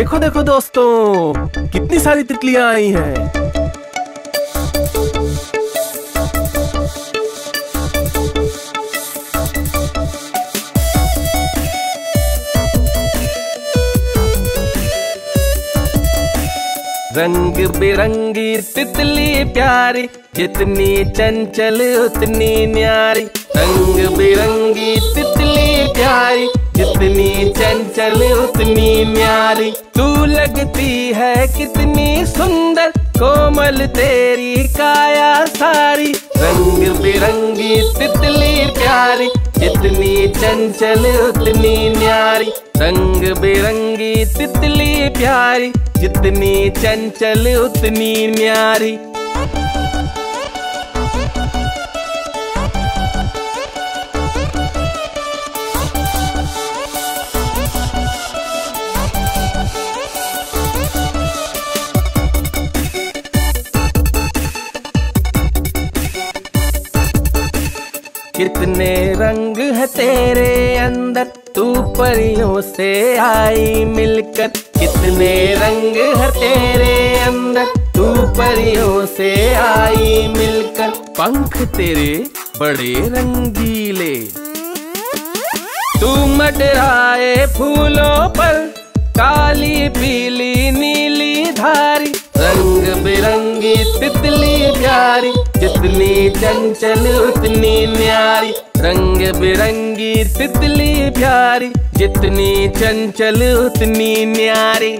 देखो देखो दोस्तों, कितनी सारी तितलियां आई हैं। रंग बिरंगी तितली प्यारी, जितनी चंचल उतनी न्यारी। रंग बिरंगी तितली प्यारी, जितनी चंचल उतनी न्यारी। तू लगती है कितनी सुंदर, कोमल तेरी काया सारी। रंग बिरंगी तितली प्यारी, जितनी चंचल उतनी न्यारी। रंग बिरंगी तितली प्यारी, जितनी चंचल उतनी न्यारी। कितने रंग है तेरे अंदर, तू परियों से आई मिलकर। कितने रंग है तेरे अंदर, तू परियों से आई मिलकर। पंख तेरे बड़े रंगीले, तू मडराए फूलों पर, काली पीली नीली धारी। रंग बिरंगी तितली प्यारी, जितनी चंचल उतनी न्यारी। रंग बिरंगी तितली प्यारी, जितनी चंचल उतनी न्यारी।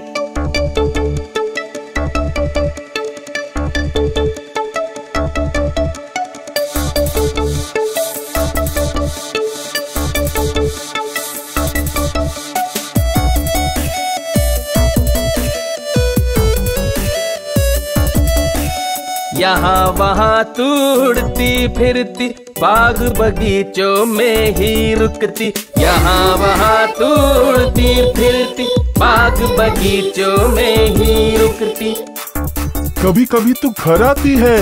यहाँ वहाँ तू उड़ती फिरती, बाग बगीचों में ही रुकती। यहाँ वहाँ तू उड़ती फिरती, बाग बगीचों में ही रुकती। कभी कभी तू घर आती है,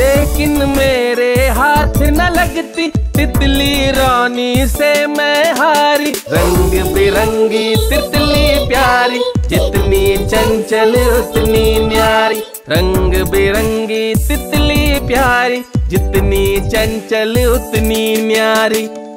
लेकिन मेरे हाथ न लगती। तितली रानी से मैं हारी। रंग बिरंगी तितली प्यारी, जितनी चंचल उतनी न्यारी। रंग बिरंगी तितली प्यारी, जितनी चंचल उतनी न्यारी।